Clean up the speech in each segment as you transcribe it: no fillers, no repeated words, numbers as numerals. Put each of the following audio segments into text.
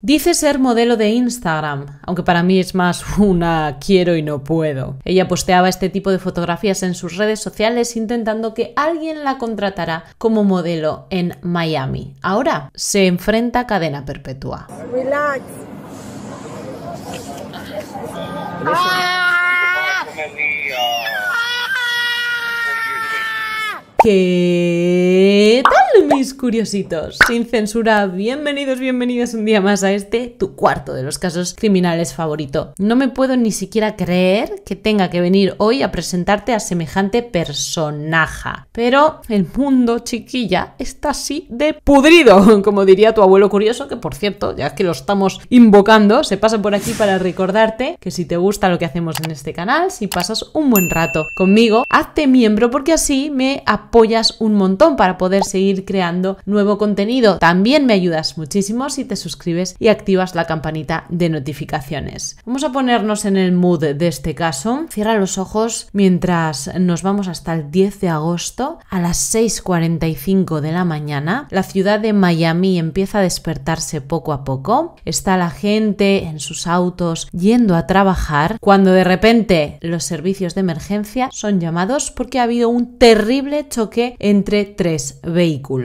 Dice ser modelo de Instagram, aunque para mí es más una quiero y no puedo. Ella posteaba este tipo de fotografías en sus redes sociales intentando que alguien la contratara como modelo en Miami. Ahora se enfrenta a cadena perpetua. Relax. ¿Qué tal, mis curiositos? Sin censura, bienvenidos, bienvenidas un día más a este, tu cuarto de los casos criminales favorito. No me puedo ni siquiera creer que tenga que venir hoy a presentarte a semejante personaja. Pero el mundo, chiquilla, está así de pudrido, como diría tu abuelo curioso, que por cierto, ya que lo estamos invocando, se pasa por aquí para recordarte que si te gusta lo que hacemos en este canal, si pasas un buen rato conmigo, hazte miembro porque así me apoyas un montón para poder seguir creando nuevo contenido. También me ayudas muchísimo si te suscribes y activas la campanita de notificaciones. Vamos a ponernos en el mood de este caso. Cierra los ojos mientras nos vamos hasta el 10 de agosto a las 6:45 de la mañana. La ciudad de Miami empieza a despertarse poco a poco. Está la gente en sus autos yendo a trabajar cuando de repente los servicios de emergencia son llamados porque ha habido un terrible choque entre tres vehículos.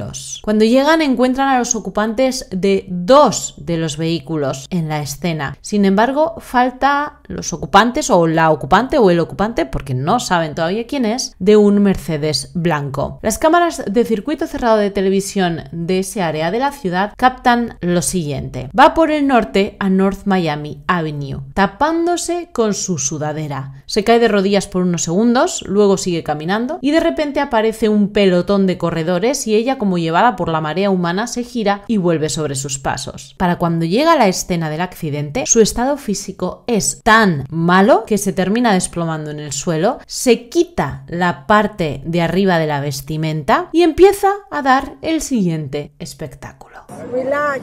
Cuando llegan encuentran a los ocupantes de dos de los vehículos en la escena. Sin embargo, falta los ocupantes o la ocupante o el ocupante, porque no saben todavía quién es, de un Mercedes blanco. Las cámaras de circuito cerrado de televisión de ese área de la ciudad captan lo siguiente. Va por el norte a North Miami Avenue, tapándose con su sudadera. Se cae de rodillas por unos segundos, luego sigue caminando y de repente aparece un pelotón de corredores y ella, como llevada por la marea humana, se gira y vuelve sobre sus pasos. Para cuando llega a la escena del accidente, su estado físico es tan malo que se termina desplomando en el suelo, se quita la parte de arriba de la vestimenta y empieza a dar el siguiente espectáculo. Relax.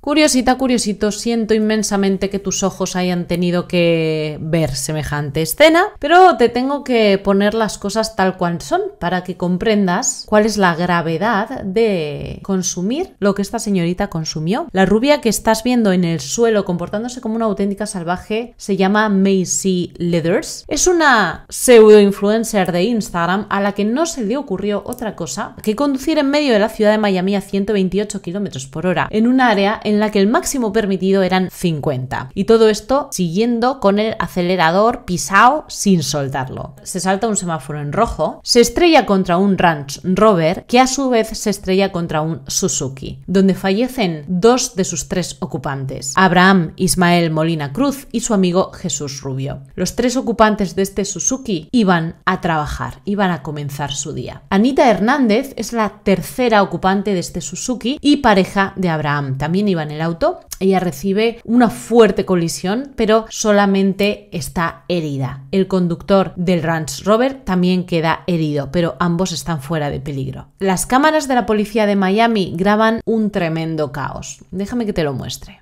Curiosita, curiosito, siento inmensamente que tus ojos hayan tenido que ver semejante escena, pero te tengo que poner las cosas tal cual son para que comprendas cuál es la gravedad de consumir lo que esta señorita consumió. La rubia que estás viendo en el suelo comportándose como una auténtica salvaje se llama Maisie Leathers. Es una pseudo-influencer de Instagram a la que no se le ocurrió otra cosa que conducir en medio de la ciudad de Miami a 128 km/h en un área en la que el máximo permitido eran 50. Y todo esto siguiendo con el acelerador pisado sin soltarlo. Se salta un semáforo en rojo, se estrella contra un Range Rover que a su vez se estrella contra un Suzuki, donde fallecen dos de sus tres ocupantes, Abraham Ismael Molina Cruz y su amigo Jesús Rubio. Los tres ocupantes de este Suzuki iban a trabajar, iban a comenzar su día. Anita Hernández es la tercera ocupante de este Suzuki y pareja de Abraham. También iba en el auto. Ella recibe una fuerte colisión, pero solamente está herida. El conductor del Range Rover también queda herido, pero ambos están fuera de peligro. Las cámaras de la policía de Miami graban un tremendo caos. Déjame que te lo muestre.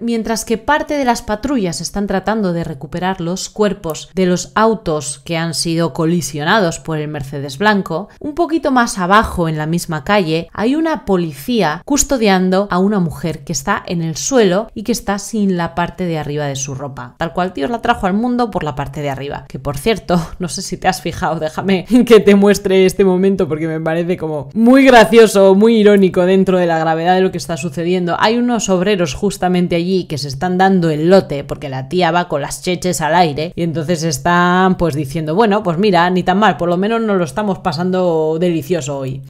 Mientras que parte de las patrullas están tratando de recuperar los cuerpos de los autos que han sido colisionados por el Mercedes blanco, un poquito más abajo en la misma calle hay una policía custodiando a una mujer que está en el suelo y que está sin la parte de arriba de su ropa. Tal cual Dios la trajo al mundo por la parte de arriba. Que por cierto, no sé si te has fijado, déjame que te muestre este momento porque me parece como muy gracioso, muy irónico dentro de la gravedad de lo que está sucediendo. Hay unos obreros justamente allí que se están dando el lote porque la tía va con las cheches al aire y entonces están pues diciendo, bueno, pues mira, ni tan mal, por lo menos nos lo estamos pasando delicioso hoy.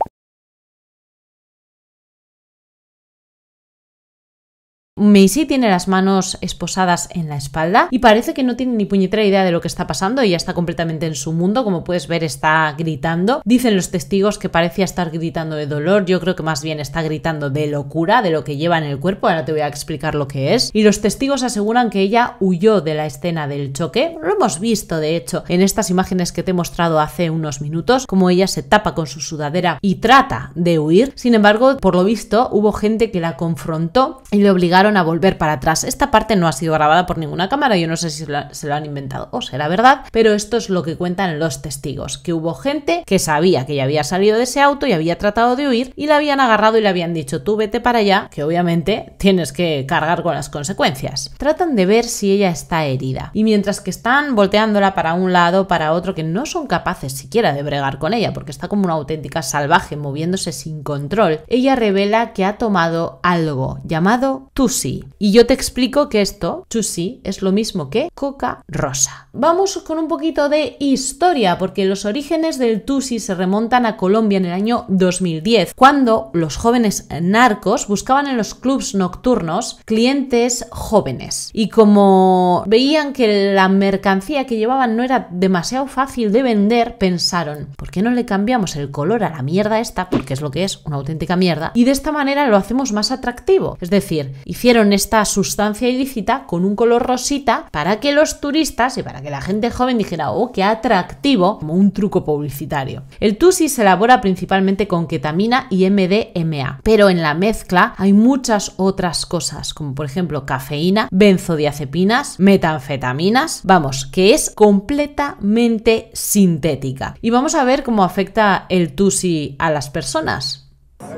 Maisie tiene las manos esposadas en la espalda y parece que no tiene ni puñetera idea de lo que está pasando. Ella está completamente en su mundo, como puedes ver está gritando. Dicen los testigos que parecía estar gritando de dolor, yo creo que más bien está gritando de locura, de lo que lleva en el cuerpo, ahora te voy a explicar lo que es. Y los testigos aseguran que ella huyó de la escena del choque, lo hemos visto de hecho en estas imágenes que te he mostrado hace unos minutos, como ella se tapa con su sudadera y trata de huir. Sin embargo, por lo visto hubo gente que la confrontó y le obligaron obligaron a volver para atrás. Esta parte no ha sido grabada por ninguna cámara, yo no sé si se lo han inventado o será verdad, pero esto es lo que cuentan los testigos, que hubo gente que sabía que ya había salido de ese auto y había tratado de huir y la habían agarrado y le habían dicho tú vete para allá, que obviamente tienes que cargar con las consecuencias. Tratan de ver si ella está herida y mientras que están volteándola para un lado, para otro, que no son capaces siquiera de bregar con ella porque está como una auténtica salvaje moviéndose sin control, ella revela que ha tomado algo llamado TUSI. Y yo te explico que esto, TUSI, es lo mismo que coca rosa. Vamos con un poquito de historia porque los orígenes del TUSI se remontan a Colombia en el año 2010, cuando los jóvenes narcos buscaban en los clubs nocturnos clientes jóvenes y como veían que la mercancía que llevaban no era demasiado fácil de vender, pensaron, ¿por qué no le cambiamos el color a la mierda esta? Porque es lo que es, una auténtica mierda, y de esta manera lo hacemos más atractivo. Es decir, hicieron esta sustancia ilícita con un color rosita para que los turistas y para que la gente joven dijera, oh, qué atractivo, como un truco publicitario. El TUSI se elabora principalmente con ketamina y MDMA, pero en la mezcla hay muchas otras cosas, como por ejemplo cafeína, benzodiazepinas, metanfetaminas, vamos, que es completamente sintética. Y vamos a ver cómo afecta el TUSI a las personas.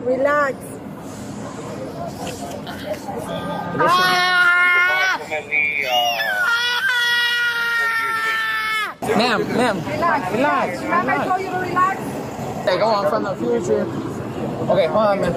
Relax. Ma'am, ma'am, relax, relax. Remember I told you to relax? Hey, go on from the future. Okay, hold on, man.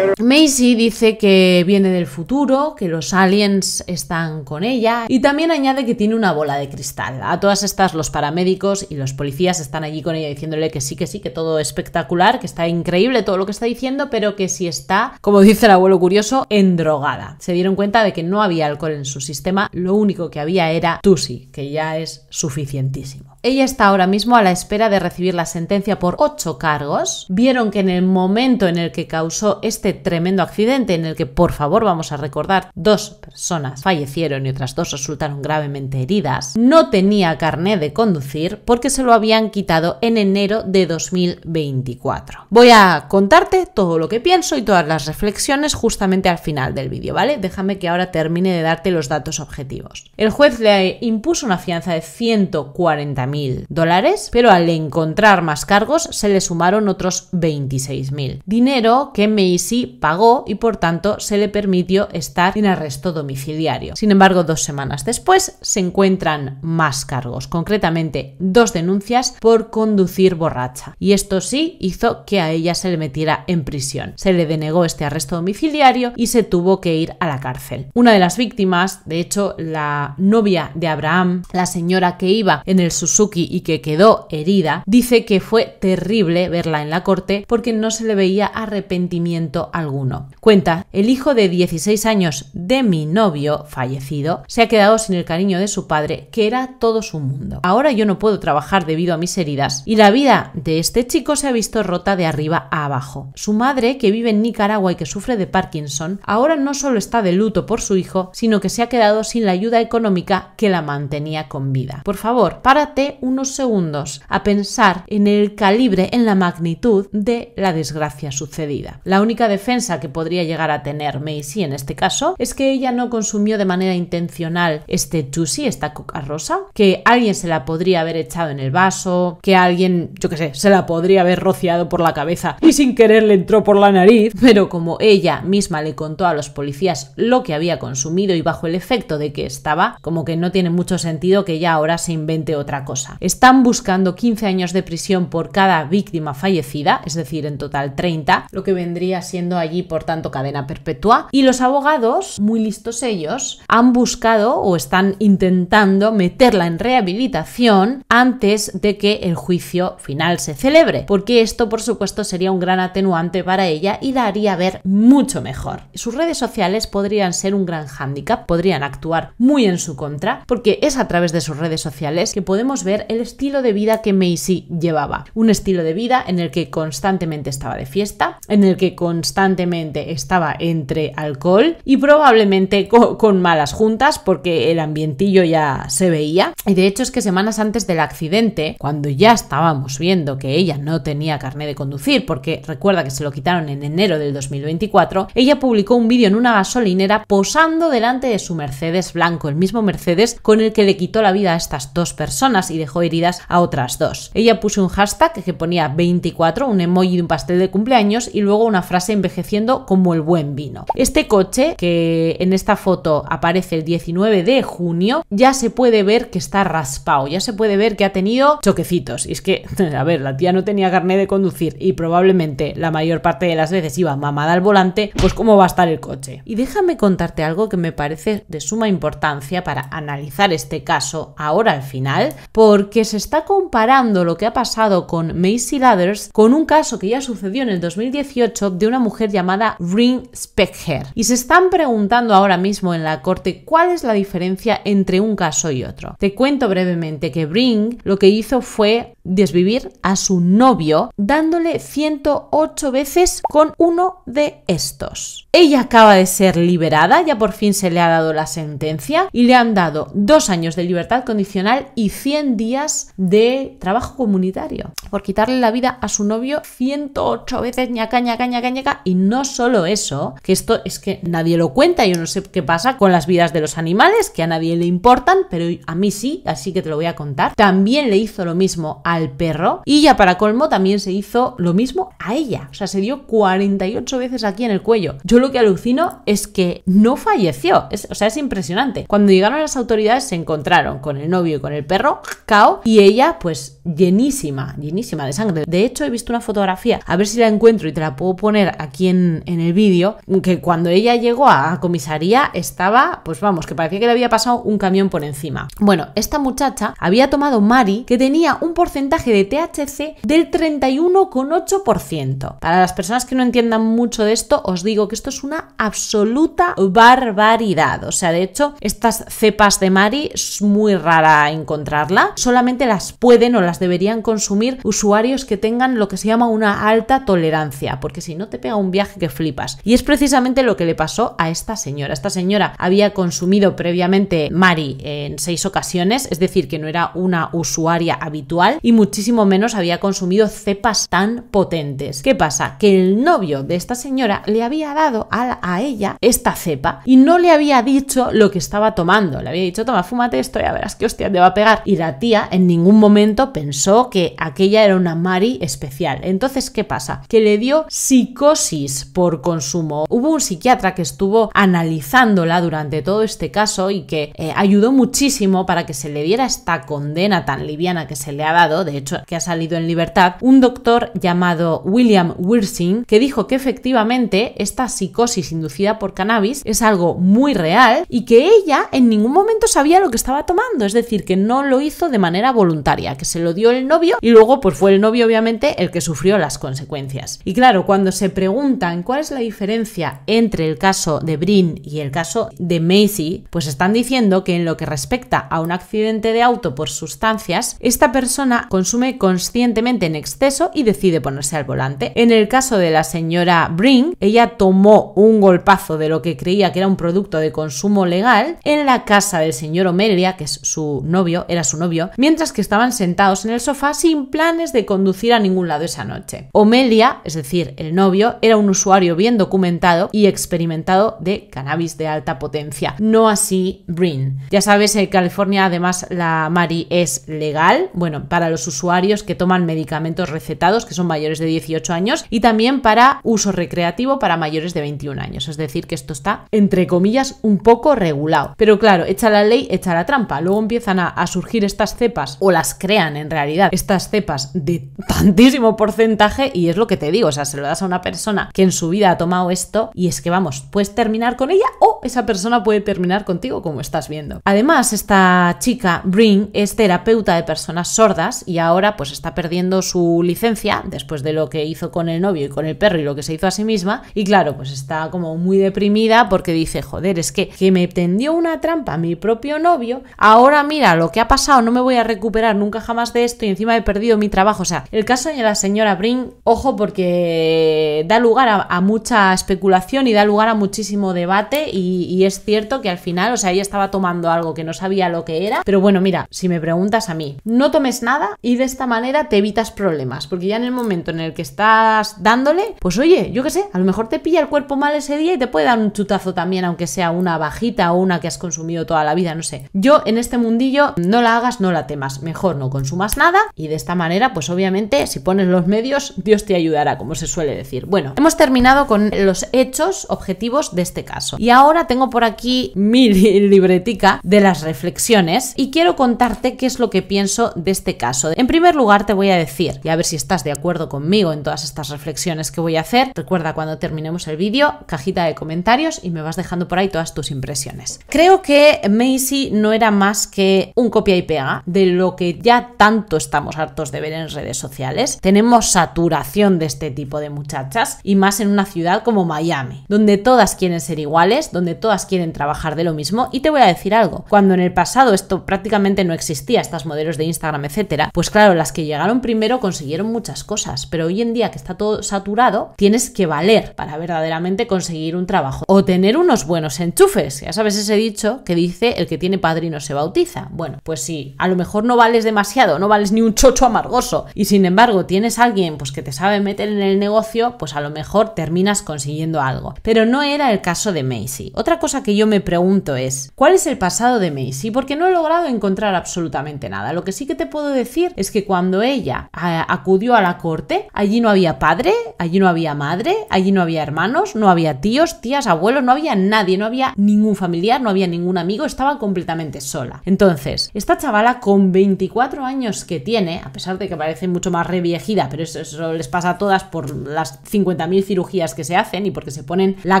Maisie dice que viene del futuro, que los aliens están con ella y también añade que tiene una bola de cristal. A todas estas los paramédicos y los policías están allí con ella diciéndole que sí, que todo es espectacular, que está increíble todo lo que está diciendo, pero que sí está, como dice el abuelo curioso, endrogada. Se dieron cuenta de que no había alcohol en su sistema, lo único que había era TUSI, que ya es suficientísimo. Ella está ahora mismo a la espera de recibir la sentencia por 8 cargos. Vieron que en el momento en el que causó este tremendo accidente, en el que, por favor, vamos a recordar, 2 personas fallecieron y otras 2 resultaron gravemente heridas, no tenía carnet de conducir porque se lo habían quitado en enero de 2024. Voy a contarte todo lo que pienso y todas las reflexiones justamente al final del vídeo, ¿vale? Déjame que ahora termine de darte los datos objetivos. El juez le impuso una fianza de 140.000 dólares, pero al encontrar más cargos se le sumaron otros 26.000, dinero que Maisie pagó y por tanto se le permitió estar en arresto domiciliario. Sin embargo, 2 semanas después se encuentran más cargos, concretamente 2 denuncias por conducir borracha, y esto sí hizo que a ella se le metiera en prisión. Se le denegó este arresto domiciliario y se tuvo que ir a la cárcel. Una de las víctimas, de hecho la novia de Abraham, la señora que iba en el Suzuki y que quedó herida, dice que fue terrible verla en la corte porque no se le veía arrepentimiento alguno. Cuenta, el hijo de 16 años de mi novio fallecido se ha quedado sin el cariño de su padre, que era todo su mundo. Ahora yo no puedo trabajar debido a mis heridas y la vida de este chico se ha visto rota de arriba a abajo. Su madre, que vive en Nicaragua y que sufre de Parkinson, ahora no solo está de luto por su hijo, sino que se ha quedado sin la ayuda económica que la mantenía con vida. Por favor, párate unos segundos a pensar en el calibre, en la magnitud de la desgracia sucedida. La única defensa que podría llegar a tener Maisie en este caso es que ella no consumió de manera intencional este TUSI, esta coca rosa, que alguien se la podría haber echado en el vaso, que alguien, yo qué sé, se la podría haber rociado por la cabeza y sin querer le entró por la nariz, pero como ella misma le contó a los policías lo que había consumido y bajo el efecto de que estaba, como que no tiene mucho sentido que ella ahora se invente otra cosa. Están buscando 15 años de prisión por cada víctima fallecida, es decir, en total 30, lo que vendría siendo allí, por tanto, cadena perpetua. Y los abogados, muy listos ellos, han buscado o están intentando meterla en rehabilitación antes de que el juicio final se celebre, porque esto, por supuesto, sería un gran atenuante para ella y la haría ver mucho mejor. Sus redes sociales podrían ser un gran hándicap, podrían actuar muy en su contra, porque es a través de sus redes sociales que podemos ver el estilo de vida que Maisie llevaba. Un estilo de vida en el que constantemente estaba de fiesta, fiesta en el que constantemente estaba entre alcohol y probablemente con malas juntas, porque el ambientillo ya se veía. Y de hecho es que semanas antes del accidente, cuando ya estábamos viendo que ella no tenía carné de conducir, porque recuerda que se lo quitaron en enero del 2024, ella publicó un vídeo en una gasolinera posando delante de su Mercedes blanco, el mismo Mercedes con el que le quitó la vida a estas dos personas y dejó heridas a otras dos. Ella puso un hashtag que ponía 24, un emoji de un pastel de cumpleaños y luego una frase envejeciendo como el buen vino. Este coche, que en esta foto aparece el 19 de junio, ya se puede ver que está raspado, ya se puede ver que ha tenido choquecitos. Y es que, a ver, la tía no tenía carné de conducir y probablemente la mayor parte de las veces iba mamada al volante, pues cómo va a estar el coche. Y déjame contarte algo que me parece de suma importancia para analizar este caso ahora al final, porque se está comparando lo que ha pasado con Maisie Leathers con un caso que ya sucedió en el 2018 de una mujer llamada Bryn Specher. Y se están preguntando ahora mismo en la corte cuál es la diferencia entre un caso y otro. Te cuento brevemente que Bryn lo que hizo fue desvivir a su novio dándole 108 veces con uno de estos. Ella acaba de ser liberada, ya por fin se le ha dado la sentencia y le han dado 2 años de libertad condicional y 100 días de trabajo comunitario por quitarle la vida a su novio 108 veces, ñaca, ñaca, ñaca, ñaca. Y no solo eso, que esto es que nadie lo cuenta, yo no sé qué pasa con las vidas de los animales, que a nadie le importan, pero a mí sí, así que te lo voy a contar. También le hizo lo mismo al perro y ya para colmo también se hizo lo mismo a ella, o sea, se dio 48 veces aquí en el cuello. Yo lo que alucino es que no falleció, o sea, es impresionante. Cuando llegaron las autoridades se encontraron con el novio y con el perro, cao, y ella pues llenísima, llenísima de sangre. De hecho he visto una fotografía, a ver si la encuentro y te la puedo poner aquí en el vídeo, que cuando ella llegó a comisaría estaba, pues vamos, que parecía que le había pasado un camión por encima. Bueno, esta muchacha había tomado Mari, que tenía un porcentaje de THC del 31,8%. Para las personas que no entiendan mucho de esto, os digo que esto es una absoluta barbaridad. O sea, de hecho, estas cepas de Mari es muy rara encontrarla. Solamente las pueden o las deberían consumir usuarios que tengan lo que se llama una alta tolerancia, porque si no te pega un viaje que flipas. Y es precisamente lo que le pasó a esta señora. Esta señora había consumido previamente Mari en 6 ocasiones, es decir, que no era una usuaria habitual y muchísimo menos había consumido cepas tan potentes. ¿Qué pasa? Que el novio de esta señora le había dado a ella esta cepa y no le había dicho lo que estaba tomando. Le había dicho, toma, fúmate esto, ya verás que hostia te va a pegar. Y la tía en ningún momento pensó que aquella era una Mari especial. Entonces, ¿qué pasa? Que le dio psicosis por consumo. Hubo un psiquiatra que estuvo analizándola durante todo este caso y que ayudó muchísimo para que se le diera esta condena tan liviana que se le ha dado, de hecho que ha salido en libertad, un doctor llamado William Wirsing, que dijo que efectivamente esta psicosis inducida por cannabis es algo muy real y que ella en ningún momento sabía lo que estaba tomando, es decir, que no lo hizo de manera voluntaria, que se lo dio el novio y luego pues fue el novio obviamente el que sufrió las consecuencias. Y claro, cuando se preguntan cuál es la diferencia entre el caso de Bryn y el caso de Maisie, pues están diciendo que en lo que respecta a un accidente de auto por sustancias, esta persona consume conscientemente en exceso y decide ponerse al volante. En el caso de la señora Bryn, ella tomó un golpazo de lo que creía que era un producto de consumo legal en la casa del señor Omelia, que es su novio, era su novio, mientras que estaban sentados en el sofá sin planes de conducir a ningún lado esa noche. Omelia, es decir, el novio, era un usuario bien documentado y experimentado de cannabis de alta potencia. No así Bryn. Ya sabes, en California además la Mari es legal, bueno, para los usuarios que toman medicamentos recetados, que son mayores de 18 años, y también para uso recreativo para mayores de 21 años. Es decir, que esto está, entre comillas, un poco regulado. Pero claro, echa la ley, echa la trampa. Luego empiezan a surgir estas cepas, o las crean en realidad, estas cepas de tantísimo porcentaje, y es lo que te digo, o sea, se lo das a una persona que en su vida ha tomado esto, y es que vamos, puedes terminar con ella o esa persona puede terminar contigo, como estás viendo. Además, esta chica, Bryn, es terapeuta de personas sordas y ahora pues está perdiendo su licencia después de lo que hizo con el novio y con el perro y lo que se hizo a sí misma, y claro, pues está como muy deprimida porque dice, joder, es que me tendió una trampa mi propio novio, ahora mira lo que ha pasado, no me voy a recuperar nunca jamás de esto y encima he perdido mi trabajo. O sea, el caso de la señora Bryn, ojo, porque da lugar a mucha especulación y da lugar a muchísimo debate y es cierto que al final, o sea, ella estaba tomando algo que no sabía lo que era, pero bueno, mira, si me preguntas a mí, no tomes nada y de esta manera te evitas problemas, porque ya en el momento en el que estás dándole, pues oye, yo qué sé, a lo mejor te pilla el cuerpo mal ese día y te puede dar un chutazo también, aunque sea una bajita o una que has consumido toda la vida, no sé. Yo en este mundillo, no la hagas, no la temas, mejor no consumas nada y de esta manera, pues obviamente, si pones los medios, Dios te ayudará, como se suele decir. Bueno, hemos terminado con los hechos objetivos de este caso. Y ahora tengo por aquí mi libretica de las reflexiones y quiero contarte qué es lo que pienso de este caso. En primer lugar, te voy a decir, y a ver si estás de acuerdo conmigo en todas estas reflexiones que voy a hacer, recuerda cuando terminemos el vídeo, cajita de comentarios y me vas dejando por ahí todas tus impresiones. Creo que Maisie no era más que un copia y pega de lo que ya tanto estamos hartos de ver en redes sociales. Tenemos saturación de este tipo de muchachas y más en una ciudad como Miami, donde todas quieren ser iguales, donde todas quieren trabajar de lo mismo. Y te voy a decir algo, cuando en el pasado esto prácticamente no existía, estos modelos de Instagram, etcétera, pues claro, las que llegaron primero consiguieron muchas cosas, pero hoy en día que está todo saturado, tienes que valer para verdaderamente conseguir un trabajo o tener unos buenos enchufes. Ya sabes ese dicho que dice, el que tiene padrino se bautiza. Bueno, pues sí, a lo mejor no vales demasiado, no vales ni un chocho amargoso y sin embargo tienes a alguien pues que te sabe meter en el negocio, pues a lo mejor terminas consiguiendo algo. Pero no era el caso de Maisie. Otra cosa que yo me pregunto es, ¿cuál es el pasado de Maisie? Porque no he logrado encontrar absolutamente nada. Lo que sí que te puedo decir es que cuando ella acudió a la corte, allí no había padre, allí no había madre, allí no había hermanos, no había tíos, tías, abuelos, no había nadie, no había ningún familiar, no había ningún amigo, estaba completamente sola. Entonces, esta chavala con 24 años que tiene, a pesar de que parece mucho más reviejida, pero eso les pasa a todas por las 50.000 cirugías que se hacen y porque se ponen la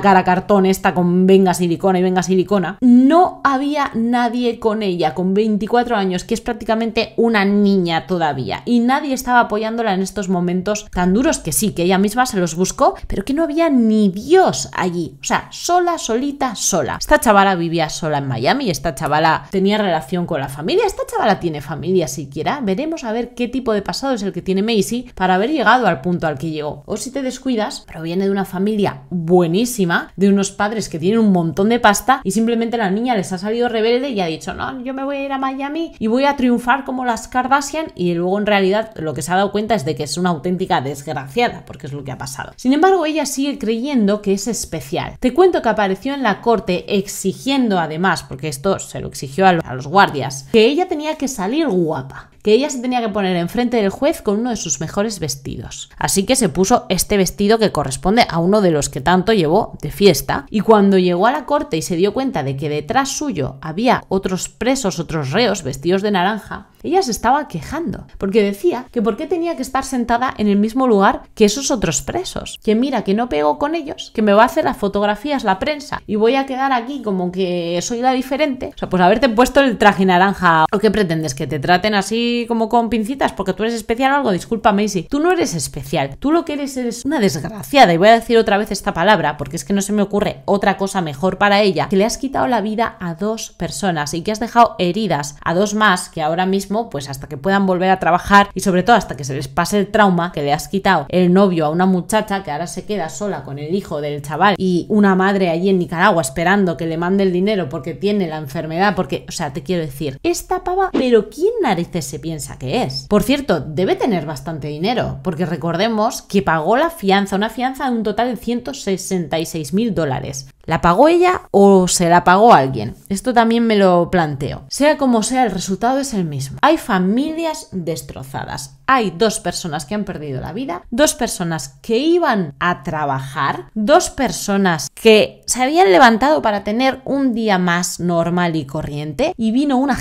cara cartón esta con venga silicona y venga silicona, no había nadie con ella, con 24 años, que es prácticamente una niña todavía, y nadie estaba apoyándola en estos momentos tan duros que sí, que ella misma se los buscó, pero que no había ni Dios allí, o sea, sola, solita, sola. Esta chavala vivía sola en Miami, esta chavala tenía relación con la familia, esta chavala tiene familia siquiera, veremos a ver qué tipo de pasado es el que tiene Maisie para haber llegado al punto al que llegó. O si te descuidas, proviene de una familia buenísima, de unos padres que tienen un montón de pasta y simplemente la niña les ha salido rebelde y ha dicho, no, yo me voy a ir a Miami y voy a triunfar como las Kardashian, y luego en realidad lo que se ha dado cuenta es de que es una auténtica desgraciada, porque es lo que ha pasado. Sin embargo, ella sigue creyendo que es especial. Te cuento que apareció en la corte exigiendo además, porque esto se lo exigió a los guardias, que ella tenía que salir guapa, que ella se tenía que poner enfrente del juez con uno de sus mejores vestidos. Así que se puso este vestido que corresponde a uno de los que tanto llevó de fiesta, y cuando llegó a la corte y se dio cuenta de que detrás suyo había otros presos, otros reos vestidos de naranja, ella se estaba quejando, porque decía que por qué tenía que estar sentada en el mismo lugar que esos otros presos, que mira que no pego con ellos, que me va a hacer las fotografías la prensa y voy a quedar aquí como que soy la diferente. O sea, pues haberte puesto el traje naranja, ¿o qué pretendes? ¿Que te traten así como con pincitas porque tú eres especial o algo? Disculpa, Maisie, tú no eres especial, tú lo que eres una desgraciada, y voy a decir otra vez esta palabra porque es que no se me ocurre otra cosa mejor para ella, que le has quitado la vida a dos personas y que has dejado heridas a dos más, que ahora mismo pues hasta que puedan volver a trabajar y sobre todo hasta que se les pase el trauma, que le has quitado el novio a una muchacha que ahora se queda sola con el hijo del chaval y una madre allí en Nicaragua esperando que le mande el dinero porque tiene la enfermedad, porque, o sea, te quiero decir, esta pava, pero ¿quién narices se piensa que es? Por cierto, debe tener bastante dinero, porque recordemos que pagó la fianza, una fianza de un total de 166.000 dólares. ¿La pagó ella o se la pagó alguien? Esto también me lo planteo. Sea como sea, el resultado es el mismo. Hay familias destrozadas. Hay dos personas que han perdido la vida, dos personas que iban a trabajar, dos personas que se habían levantado para tener un día más normal y corriente, y vino una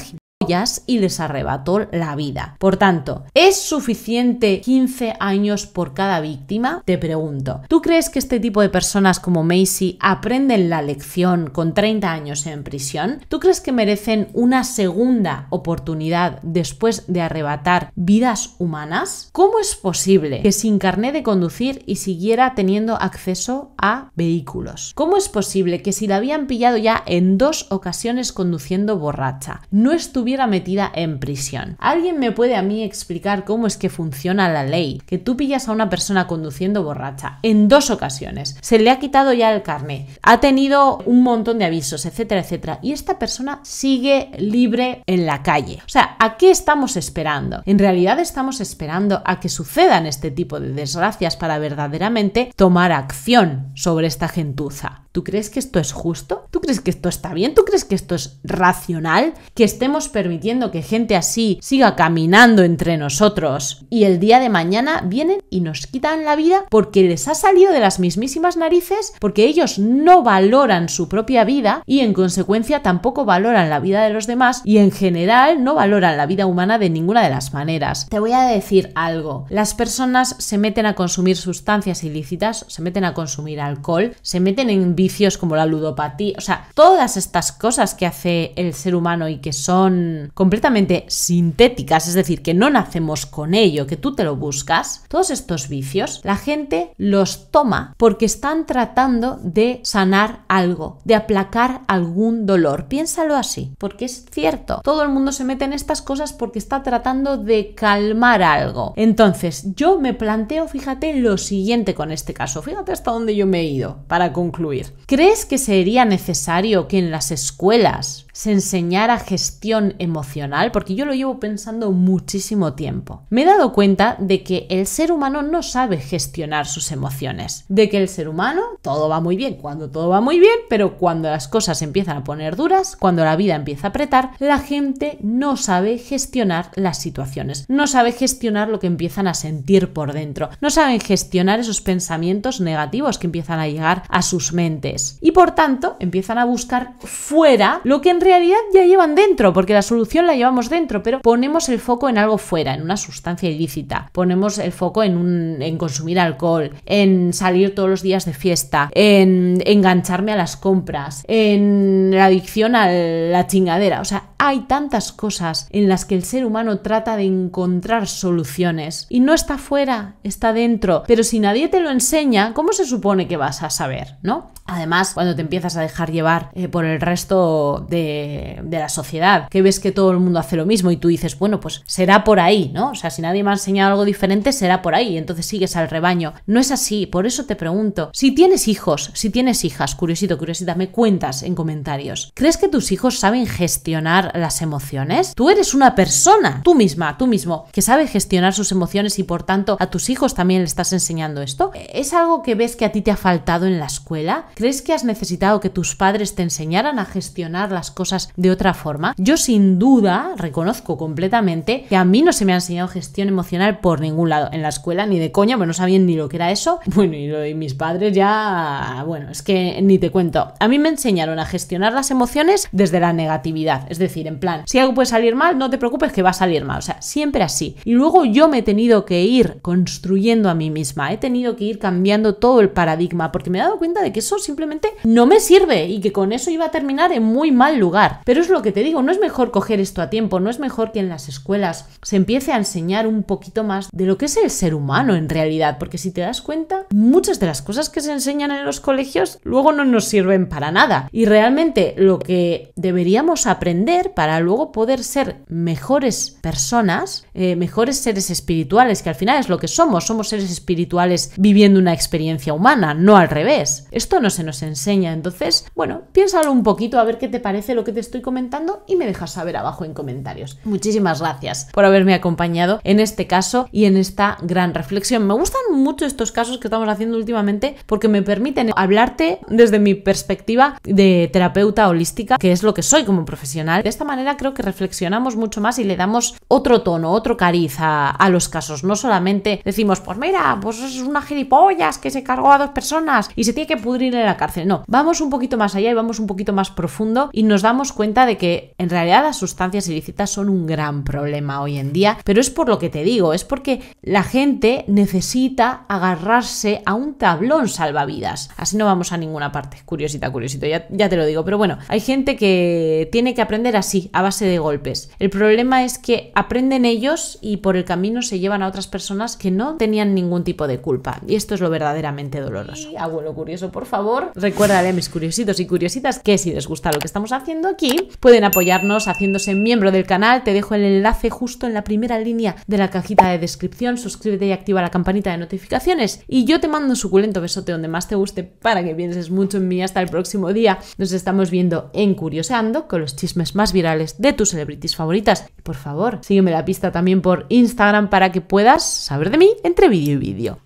novias y les arrebató la vida. Por tanto, ¿es suficiente 15 años por cada víctima? Te pregunto. ¿Tú crees que este tipo de personas como Maisie aprenden la lección con 30 años en prisión? ¿Tú crees que merecen una segunda oportunidad después de arrebatar vidas humanas? ¿Cómo es posible que sin carné de conducir y siguiera teniendo acceso a vehículos? ¿Cómo es posible que si la habían pillado ya en 2 ocasiones conduciendo borracha, no estuviera metida en prisión? ¿Alguien me puede a mí explicar cómo es que funciona la ley? Que tú pillas a una persona conduciendo borracha en 2 ocasiones, se le ha quitado ya el carné, ha tenido un montón de avisos, etcétera, etcétera, y esta persona sigue libre en la calle. O sea, ¿a qué estamos esperando? En realidad estamos esperando a que sucedan este tipo de desgracias para verdaderamente tomar acción sobre esta gentuza. ¿Tú crees que esto es justo? ¿Tú crees que esto está bien? ¿Tú crees que esto es racional? ¿Que estemos permitiendo que gente así siga caminando entre nosotros y el día de mañana vienen y nos quitan la vida porque les ha salido de las mismísimas narices, porque ellos no valoran su propia vida y en consecuencia tampoco valoran la vida de los demás y en general no valoran la vida humana de ninguna de las maneras? Te voy a decir algo. Las personas se meten a consumir sustancias ilícitas, se meten a consumir alcohol, se meten en vicios como la ludopatía, o sea, todas estas cosas que hace el ser humano y que son completamente sintéticas, es decir, que no nacemos con ello, que tú te lo buscas, todos estos vicios, la gente los toma porque están tratando de sanar algo, de aplacar algún dolor. Piénsalo así, porque es cierto, todo el mundo se mete en estas cosas porque está tratando de calmar algo. Entonces, yo me planteo, fíjate, lo siguiente con este caso, fíjate hasta dónde yo me he ido para concluir. ¿Crees que sería necesario que en las escuelas se enseñara gestión emocional? Porque yo lo llevo pensando muchísimo tiempo. Me he dado cuenta de que el ser humano no sabe gestionar sus emociones, de que el ser humano todo va muy bien cuando todo va muy bien, pero cuando las cosas empiezan a poner duras, cuando la vida empieza a apretar, la gente no sabe gestionar las situaciones, no sabe gestionar lo que empiezan a sentir por dentro, no saben gestionar esos pensamientos negativos que empiezan a llegar a sus mentes y por tanto empiezan a buscar fuera lo que en realidad ya llevan dentro, porque la solución la llevamos dentro, pero ponemos el foco en algo fuera, en una sustancia ilícita, ponemos el foco en consumir alcohol, en salir todos los días de fiesta, en engancharme a las compras, en la adicción a la chingadera. O sea, hay tantas cosas en las que el ser humano trata de encontrar soluciones y no está fuera, está dentro, pero si nadie te lo enseña, ¿cómo se supone que vas a saber, no? Además, cuando te empiezas a dejar llevar por el resto de la sociedad, que ves que todo el mundo hace lo mismo y tú dices, bueno, pues será por ahí, ¿no? O sea, si nadie me ha enseñado algo diferente, será por ahí, entonces sigues al rebaño. No es así, por eso te pregunto, si tienes hijos, si tienes hijas, curiosito, curiosita, me cuentas en comentarios, ¿crees que tus hijos saben gestionar las emociones? Tú eres una persona, tú misma, tú mismo, que sabe gestionar sus emociones y por tanto a tus hijos también le estás enseñando esto. ¿Es algo que ves que a ti te ha faltado en la escuela? ¿Crees que has necesitado que tus padres te enseñaran a gestionar las cosas de otra forma? Yo sin duda reconozco completamente que a mí no se me ha enseñado gestión emocional por ningún lado. En la escuela ni de coña, pues no sabían ni lo que era eso. Bueno, y mis padres ya... Bueno, es que ni te cuento. A mí me enseñaron a gestionar las emociones desde la negatividad. Es decir, en plan, si algo puede salir mal, no te preocupes que va a salir mal. O sea, siempre así. Y luego yo me he tenido que ir construyendo a mí misma. He tenido que ir cambiando todo el paradigma porque me he dado cuenta de que eso simplemente no me sirve y que con eso iba a terminar en muy mal lugar. Pero es lo que te digo, no es mejor coger esto a tiempo, no es mejor que en las escuelas se empiece a enseñar un poquito más de lo que es el ser humano en realidad, porque si te das cuenta, muchas de las cosas que se enseñan en los colegios luego no nos sirven para nada. Y realmente lo que deberíamos aprender para luego poder ser mejores personas, mejores seres espirituales, que al final es lo que somos, somos seres espirituales viviendo una experiencia humana, no al revés. Esto no se nos enseña. Entonces, bueno, piénsalo un poquito a ver qué te parece lo que te estoy comentando y me dejas saber abajo en comentarios. Muchísimas gracias por haberme acompañado en este caso y en esta gran reflexión. Me gustan mucho estos casos que estamos haciendo últimamente porque me permiten hablarte desde mi perspectiva de terapeuta holística, que es lo que soy como profesional. De esta manera creo que reflexionamos mucho más y le damos otro tono, otro cariz a los casos. No solamente decimos, pues mira, pues es una gilipollas que se cargó a 2 personas y se tiene que pudrir en la cárcel. No, vamos un poquito más allá y vamos un poquito más profundo y nos damos cuenta de que en realidad las sustancias ilícitas son un gran problema hoy en día, pero es por lo que te digo, es porque la gente necesita agarrarse a un tablón salvavidas. Así no vamos a ninguna parte. Curiosita, curiosito, ya te lo digo, pero bueno, hay gente que tiene que aprender así, a base de golpes. El problema es que aprenden ellos y por el camino se llevan a otras personas que no tenían ningún tipo de culpa, y esto es lo verdaderamente doloroso. Y, abuelo curioso, por favor, recuérdale a mis curiositos y curiositas que si les gusta lo que estamos haciendo aquí, pueden apoyarnos haciéndose miembro del canal. Te dejo el enlace justo en la primera línea de la cajita de descripción. Suscríbete y activa la campanita de notificaciones, y yo te mando un suculento besote donde más te guste para que pienses mucho en mí. Hasta el próximo día, nos estamos viendo en Curioseando con los chismes más virales de tus celebrities favoritas. Por favor, sígueme la pista también por Instagram para que puedas saber de mí entre vídeo y vídeo.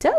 ¡Chao!